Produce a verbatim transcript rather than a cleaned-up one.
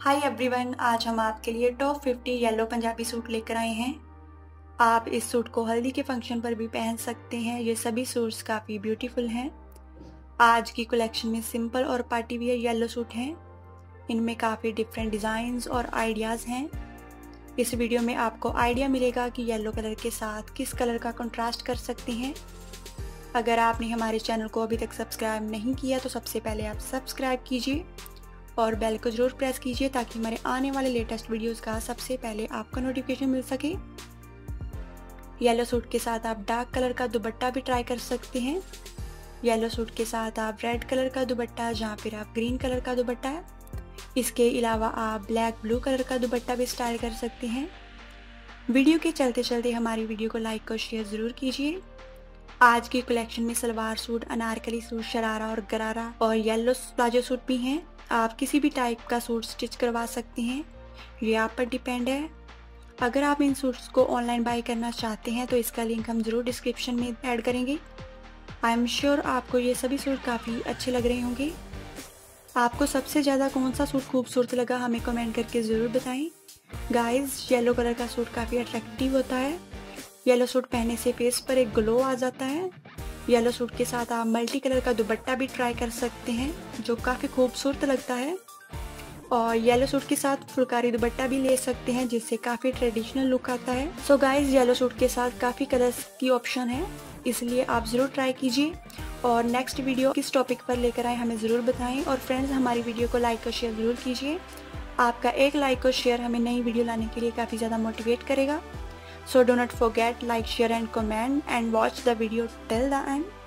Hi everyone, आज हम आपके लिए top fifty yellow Punjabi suit लेकर आए हैं। आप इस सूट को हल्दी के फंक्शन पर भी पहन सकते हैं। ये सभी सूट्स काफ़ी ब्यूटीफुल हैं। आज की कलेक्शन में सिंपल और पार्टी वियर येलो सूट हैं। इनमें काफ़ी डिफरेंट डिज़ाइंस और आइडियाज़ हैं। इस वीडियो में आपको आइडिया मिलेगा कि येलो कलर के साथ किस कलर का कंट्रास्ट कर सकते हैं। अगर आपने हमारे चैनल को अभी तक सब्सक्राइब नहीं किया तो सबसे पहले आप सब्सक्राइब कीजिए और बेल को ज़रूर प्रेस कीजिए ताकि हमारे आने वाले लेटेस्ट वीडियोस का सबसे पहले आपको नोटिफिकेशन मिल सके। येलो सूट के साथ आप डार्क कलर का दुपट्टा भी ट्राई कर सकते हैं। येलो सूट के साथ आप रेड कलर का दुपट्टा या फिर आप ग्रीन कलर का दुपट्टा, इसके अलावा आप ब्लैक ब्लू कलर का दुपट्टा भी स्टाइल कर सकते हैं। वीडियो के चलते चलते हमारी वीडियो को लाइक और शेयर ज़रूर कीजिए। आज की कलेक्शन में सलवार सूट, अनारकली सूट, शरारा और गरारा और येलो प्लाजो सूट भी हैं। आप किसी भी टाइप का सूट स्टिच करवा सकते हैं, ये आप पर डिपेंड है। अगर आप इन सूट्स को ऑनलाइन बाय करना चाहते हैं तो इसका लिंक हम ज़रूर डिस्क्रिप्शन में ऐड करेंगे। आई एम श्योर आपको ये सभी सूट काफ़ी अच्छे लग रहे होंगे। आपको सबसे ज़्यादा कौन सा सूट खूबसूरत लगा हमें कमेंट करके ज़रूर बताएं। गाइस, येलो कलर का सूट काफ़ी अट्रैक्टिव होता है। येलो सूट पहनने से फेस पर एक ग्लो आ जाता है। येलो सूट के साथ आप मल्टी कलर का दुपट्टा भी ट्राई कर सकते हैं जो काफ़ी खूबसूरत लगता है। और येलो सूट के साथ फुलकारी दुपट्टा भी ले सकते हैं जिससे काफ़ी ट्रेडिशनल लुक आता है। सो गाइस, येलो सूट के साथ काफ़ी कलर्स की ऑप्शन है, इसलिए आप ज़रूर ट्राई कीजिए। और नेक्स्ट वीडियो किस टॉपिक पर लेकर आए हमें ज़रूर बताएं। और फ्रेंड्स, हमारी वीडियो को लाइक और शेयर ज़रूर कीजिए। आपका एक लाइक और शेयर हमें नई वीडियो लाने के लिए काफ़ी ज़्यादा मोटिवेट करेगा। So do not forget, like, share and comment and watch the video till the end.